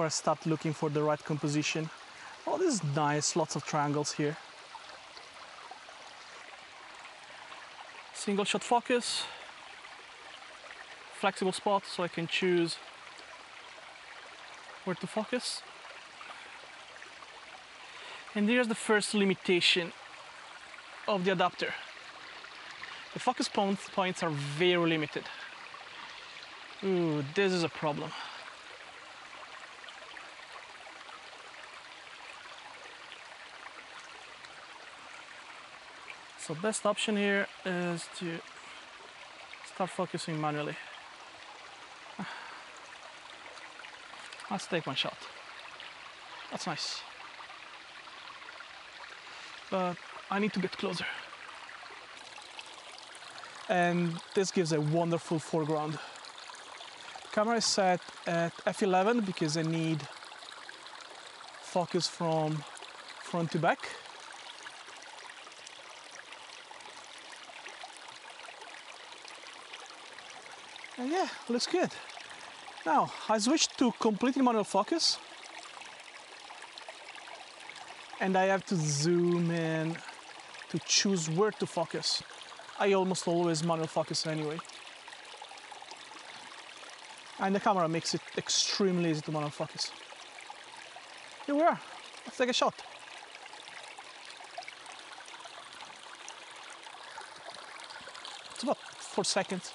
where I start looking for the right composition. Oh, this is nice, lots of triangles here. Single shot focus, flexible spot so I can choose where to focus. And here's the first limitation of the adapter. The focus points are very limited. Ooh, this is a problem. So best option here is to start focusing manually. Let's take one shot. That's nice. But I need to get closer. And this gives a wonderful foreground. The camera is set at f/11 because I need focus from front to back. And yeah, looks good. Now, I switched to completely manual focus. And I have to zoom in to choose where to focus. I almost always manual focus anyway. And the camera makes it extremely easy to manual focus. Here we are, let's take a shot. It's about 4 seconds.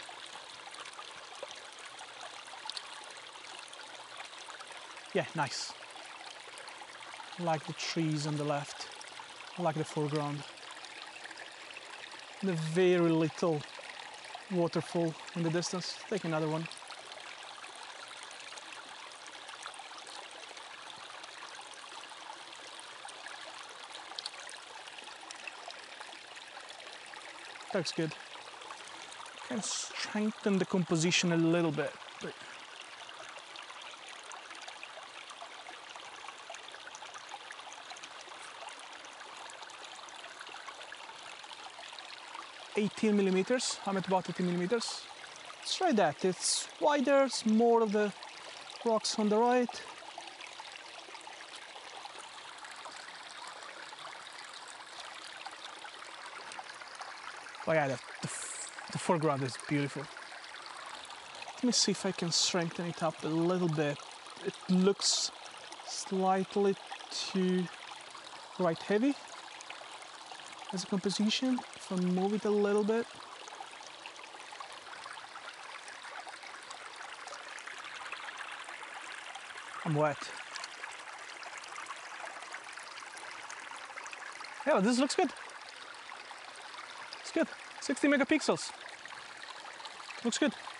Yeah, nice. I like the trees on the left, I like the foreground. And a very little waterfall in the distance. Take another one. That's good. Can strengthen the composition a little bit. But I'm at about 18 millimeters. Let's try that. It's wider, it's more of the rocks on the right. Oh yeah, the foreground is beautiful. Let me see if I can strengthen it up a little bit. It looks slightly too right heavy as a composition. If I move it a little bit. I'm wet. Yeah, this looks good. It's good. 60 megapixels. Looks good.